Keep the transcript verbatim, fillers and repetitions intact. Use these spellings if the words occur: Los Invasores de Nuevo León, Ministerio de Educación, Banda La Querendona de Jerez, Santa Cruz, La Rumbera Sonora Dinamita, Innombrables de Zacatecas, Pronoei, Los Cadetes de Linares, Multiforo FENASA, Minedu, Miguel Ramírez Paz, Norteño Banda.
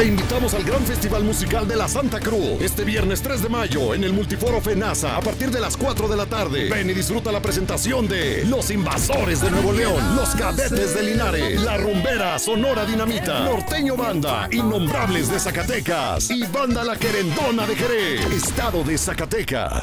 Te invitamos al Gran Festival Musical de la Santa Cruz, este viernes tres de mayo en el Multiforo FENASA a partir de las cuatro de la tarde. Ven y disfruta la presentación de Los Invasores de Nuevo León, Los Cadetes de Linares, La Rumbera Sonora Dinamita, Norteño Banda, Innombrables de Zacatecas y Banda La Querendona de Jerez, Estado de Zacatecas.